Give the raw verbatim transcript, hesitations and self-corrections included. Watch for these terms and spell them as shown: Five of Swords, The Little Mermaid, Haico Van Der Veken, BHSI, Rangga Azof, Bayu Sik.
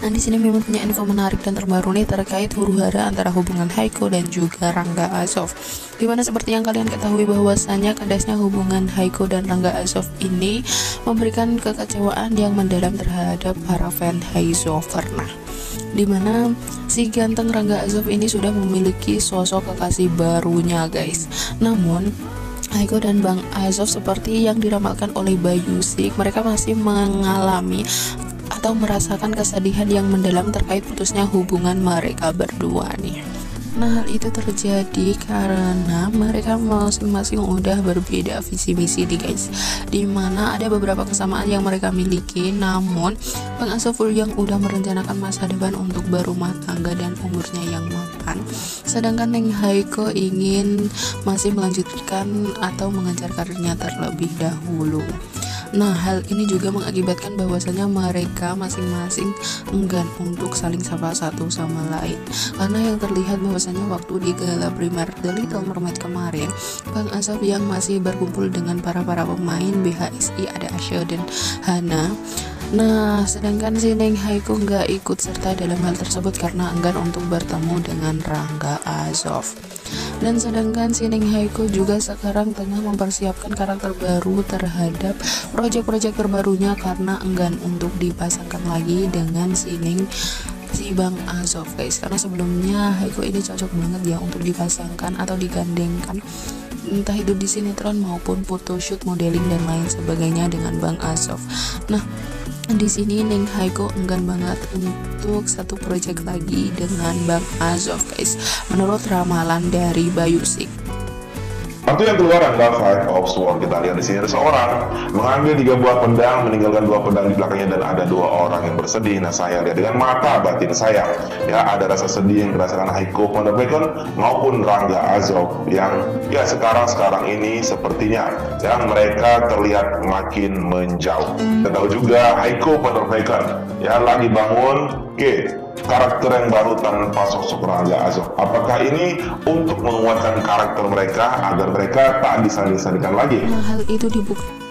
Nah, di sini memang punya info menarik dan terbaru nih terkait huru-hara antara hubungan Haico dan juga Rangga Azof. Dimana seperti yang kalian ketahui bahwasannya kandasnya hubungan Haico dan Rangga Azof ini memberikan kekecewaan yang mendalam terhadap para fan Haicover. Nah, dimana si ganteng Rangga Azof ini sudah memiliki sosok kekasih barunya, guys. Namun Haico dan Bang Azof seperti yang diramalkan oleh Bayu Sik, mereka masih mengalami atau merasakan kesedihan yang mendalam terkait putusnya hubungan mereka berdua nih. Nah, hal itu terjadi karena mereka masing-masing udah berbeda visi misi di guys, dimana ada beberapa kesamaan yang mereka miliki. Namun Bang Azof yang udah merencanakan masa depan untuk berumah tangga dan umurnya yang mapan, sedangkan Neng Haico ingin masih melanjutkan atau mengejar karirnya terlebih dahulu. Nah, hal ini juga mengakibatkan bahwasannya mereka masing-masing enggan untuk saling sapa satu sama lain. Karena yang terlihat bahwasannya waktu di gala primer The Little Mermaid kemarin, Bang Azof yang masih berkumpul dengan para-para pemain B H S I ada Asya dan Hana. Nah, sedangkan si Neng Haico nggak ikut serta dalam hal tersebut karena enggan untuk bertemu dengan Rangga Azof. Dan sedangkan si Neng Haico juga sekarang tengah mempersiapkan karakter baru terhadap proyek-proyek terbarunya karena enggan untuk dipasangkan lagi dengan si Neng si Bang Azof, guys. Karena sebelumnya Haico ini cocok banget ya untuk dipasangkan atau digandengkan, entah itu di sinetron maupun photoshoot, modeling dan lain sebagainya dengan Bang Azof. Nah, di sini Neng Haico enggan banget untuk satu proyek lagi dengan Bang Azof, guys, menurut ramalan dari Bayu Sik. Kartu yang keluar adalah Five of Swords. Kita lihat di sini ada seorang mengambil tiga buah pedang, meninggalkan dua pedang di belakangnya, dan ada dua orang yang bersedih. Nah, saya lihat dengan mata batin saya, ya, ada rasa sedih yang dirasakan Haico Van Der Veken maupun Rangga Azof yang ya sekarang-sekarang ini sepertinya ya mereka terlihat makin menjauh. Kita tahu juga Haico Van Der Veken ya lagi bangun Oke, karakter yang baru tanpa sosok Rangga Azof. Apakah ini untuk menguatkan karakter mereka agar mereka tak disanding-sandingkan lagi? Nah, hal itu dibuktikan